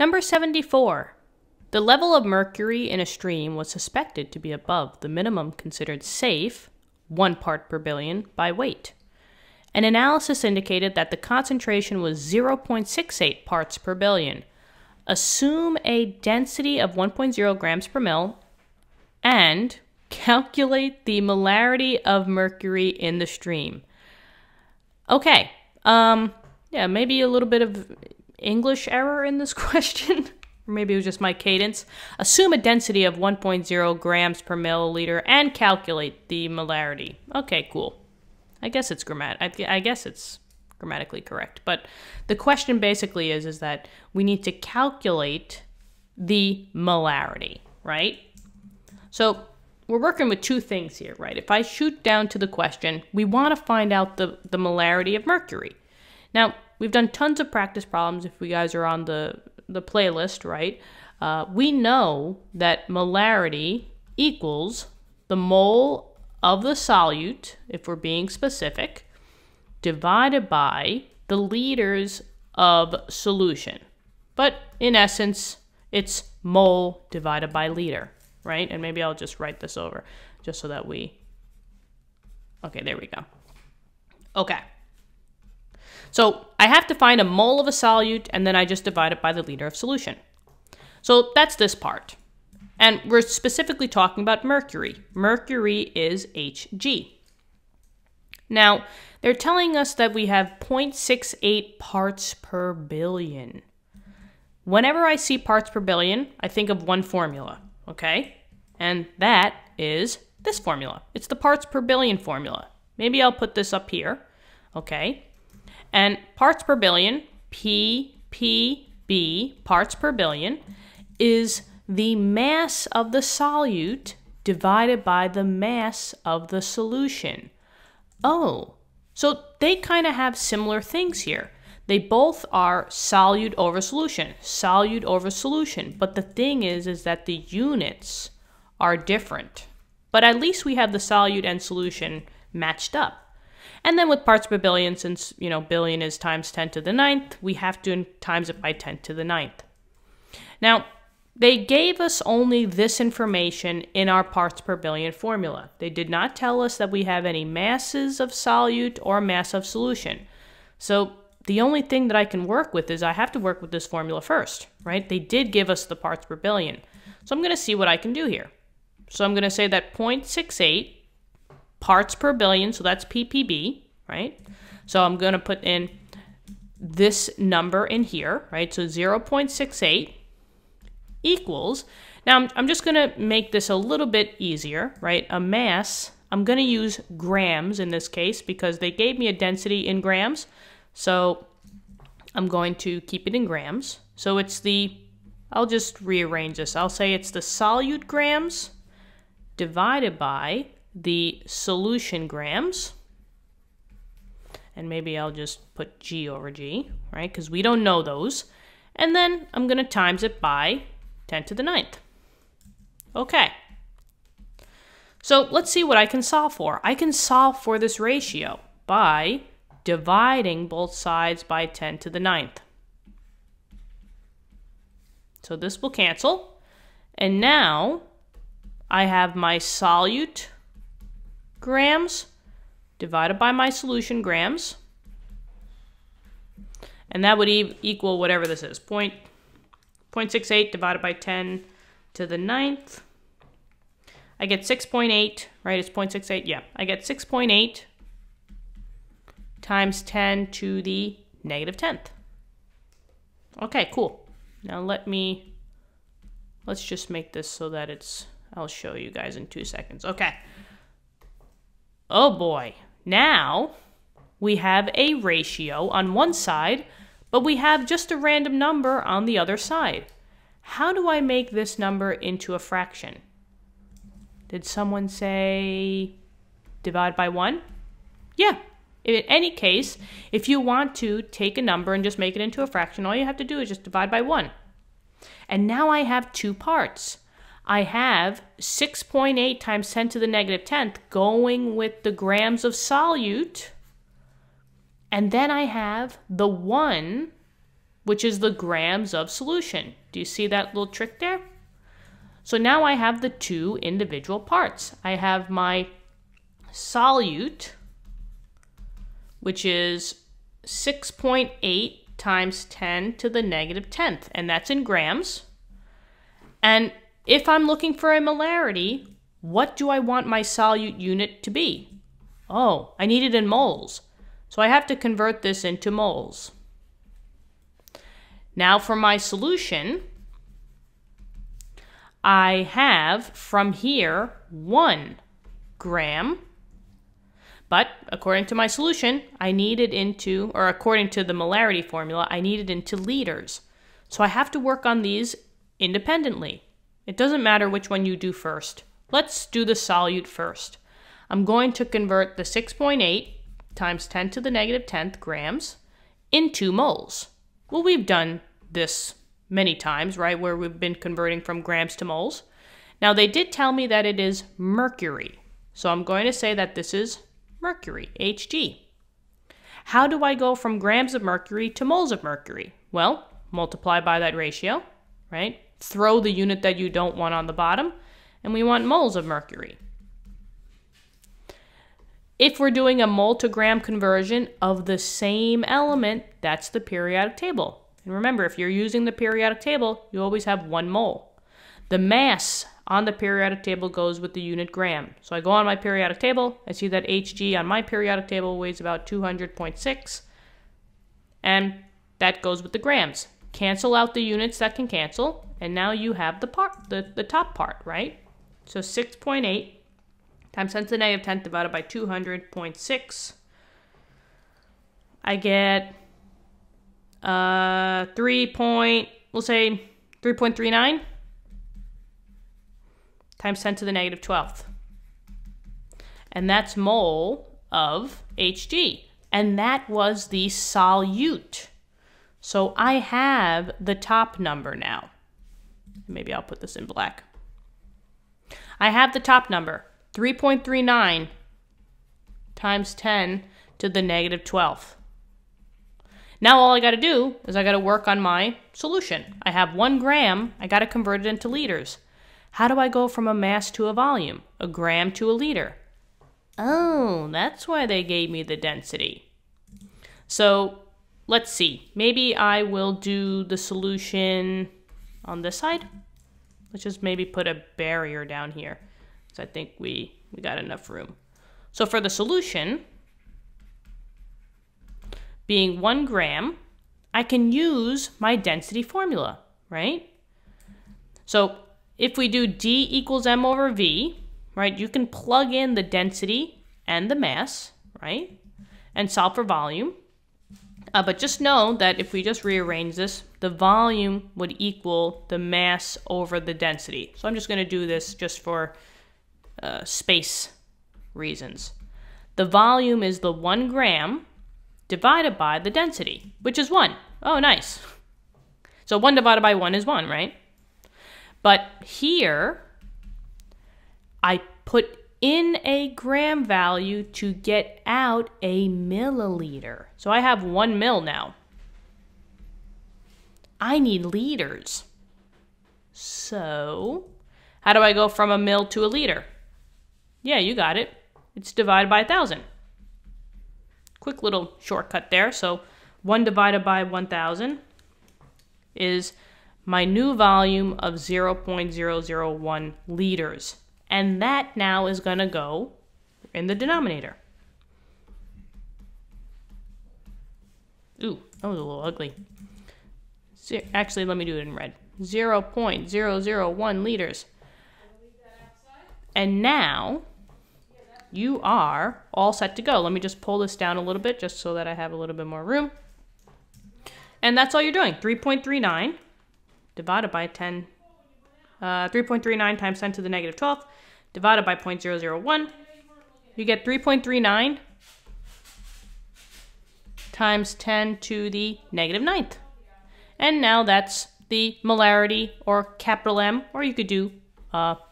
Number 74. The level of mercury in a stream was suspected to be above the minimum considered safe, 1 part per billion, by weight. An analysis indicated that the concentration was 0.68 parts per billion. Assume a density of 1.0 grams per mil and calculate the molarity of mercury in the stream. Okay, yeah, maybe a little bit of English error in this question. Maybe it was just my cadence. Assume a density of 1.0 grams per milliliter and calculate the molarity. Okay, cool. I guess it's grammatically correct. But the question basically is that we need to calculate the molarity, right? So we're working with two things here, right? If I shoot down to the question, we want to find out the molarity of mercury. Now, we've done tons of practice problems. If you guys are on the playlist, right? We know that molarity equals the mole of the solute, if we're being specific, divided by the liters of solution. But in essence, it's mole divided by liter, right? And maybe I'll just write this over just so that we... Okay, there we go. Okay. So I have to find a mole of a solute, and then I just divide it by the liter of solution. So that's this part. And we're specifically talking about mercury. Mercury is Hg. Now, they're telling us that we have 0.68 parts per billion. Whenever I see parts per billion, I think of one formula, okay? And that is this formula. It's the parts per billion formula. Maybe I'll put this up here, okay? And parts per billion, ppb, parts per billion, is the mass of the solute divided by the mass of the solution. Oh, so they kind of have similar things here. They both are solute over solution. But the thing is that the units are different. But at least we have the solute and solution matched up. And then with parts per billion, since, you know, billion is times 10 to the ninth, we have to times it by 10 to the ninth. Now, they gave us only this information in our parts per billion formula. They did not tell us that we have any masses of solute or mass of solution. So the only thing that I can work with is I have to work with this formula first, right? They did give us the parts per billion. So I'm going to see what I can do here. So I'm going to say that 0.68 parts per billion, so that's ppb, right? So I'm going to put in this number in here, right? So 0.68 equals, now I'm just going to make this a little bit easier, right? A mass, I'm going to use grams in this case because they gave me a density in grams. So I'm going to keep it in grams. So it's the, I'll just rearrange this. I'll say it's the solute grams divided by the solution grams, and maybe I'll just put g over g, right, because we don't know those, and then I'm going to times it by 10 to the ninth. Okay, so let's see what I can solve for. I can solve for this ratio by dividing both sides by 10 to the ninth. So this will cancel, and now I have my solute grams divided by my solution grams, and that would equal whatever this is, 0.68 divided by 10 to the ninth. I get 6.8, right? It's 0.68, yeah. I get 6.8 times 10 to the negative 10th. Okay, cool. Now let's just make this so that it's, I'll show you guys in 2 seconds. Okay. Oh boy, now we have a ratio on one side, but we have just a random number on the other side. How do I make this number into a fraction? Did someone say divide by 1? Yeah, in any case, if you want to take a number and just make it into a fraction, all you have to do is just divide by 1. And now I have two parts. I have 6.8 times 10 to the negative 10th going with the grams of solute And then I have the 1, which is the grams of solution. Do you see that little trick there? So now I have the 2 individual parts. I have my solute, which is 6.8 times 10 to the negative 10th, and that's in grams. And if I'm looking for a molarity, what do I want my solute unit to be? Oh, I need it in moles. So I have to convert this into moles. Now for my solution, I have from here 1 gram, but according to my solution, I need it into, or according to the molarity formula, I need it into liters. So I have to work on these independently. It doesn't matter which one you do first. Let's do the solute first. I'm going to convert the 6.8 times 10 to the negative 10th grams into moles. Well, we've done this many times, right, where we've been converting from grams to moles. Now, they did tell me that it is mercury. So I'm going to say that this is mercury, Hg. How do I go from grams of mercury to moles of mercury? Well, multiply by that ratio, right? Throw the unit that you don't want on the bottom, and we want moles of mercury. If we're doing a mole to gram conversion of the same element, that's the periodic table. And remember, if you're using the periodic table, you always have 1 mole. The mass on the periodic table goes with the unit gram. So I go on my periodic table, I see that Hg on my periodic table weighs about 200.6, and that goes with the grams. Cancel out the units that can cancel, and now you have the part, the top part, right? So 6.8 times 10 to the negative 10th divided by 200.6. I get 3.39 times 10 to the negative 12th. And that's mole of Hg. And that was the solute. So I have the top number now. Maybe I'll put this in black. I have the top number, 3.39 times 10 to the negative 12th. Now all I got to do is I got to work on my solution. I have 1 gram. I got to convert it into liters. How do I go from a mass to a volume? A gram to a liter. Oh, that's why they gave me the density. So let's see. Maybe I will do the solution on this side. Let's just maybe put a barrier down here, because I think we got enough room. So for the solution, being 1 gram, I can use my density formula, right? So if we do D equals M over V, right, you can plug in the density and the mass, right, and solve for volume. But just know that if we just rearrange this, the volume would equal the mass over the density. So I'm just going to do this just for space reasons. The volume is the 1 gram divided by the density, which is 1. Oh, nice. So 1 divided by 1 is 1, right? But here, I put in a gram value to get out a milliliter. So I have 1 mil now. I need liters. So how do I go from a mil to a liter? Yeah, you got it. It's divided by 1,000. Quick little shortcut there. So 1 divided by 1,000 is my new volume of 0.001 liters. And that now is going to go in the denominator. Ooh, that was a little ugly. Actually, let me do it in red. 0.001 liters. And now you are all set to go. Let me just pull this down a little bit just so that I have a little bit more room. And that's all you're doing. 3.39 divided by 10. 3.39 times 10 to the negative 12th divided by 0.001. You get 3.39 times 10 to the negative 9th. And now that's the molarity, or capital M, or you could do, mole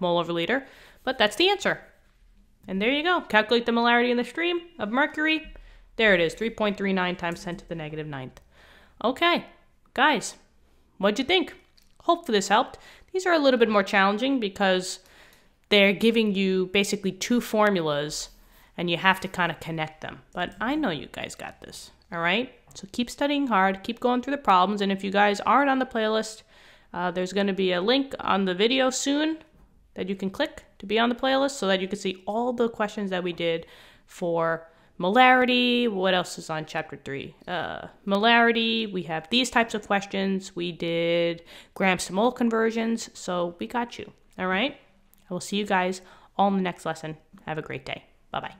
over liter. But that's the answer. And there you go. Calculate the molarity in the stream of mercury There it is, 3.39 times 10 to the negative ninth. Okay, guys, what'd you think? Hopefully this helped. These are a little bit more challenging because they're giving you basically two formulas and you have to kind of connect them. But I know you guys got this, all right? So keep studying hard, keep going through the problems. And if you guys aren't on the playlist, there's gonna be a link on the video soon that you can click to be on the playlist so that you can see all the questions that we did for molarity. What else is on chapter 3? Molarity, we have these types of questions. We did grams to mole conversions, so we got you, all right? I will see you guys all in the next lesson. Have a great day. Bye-bye.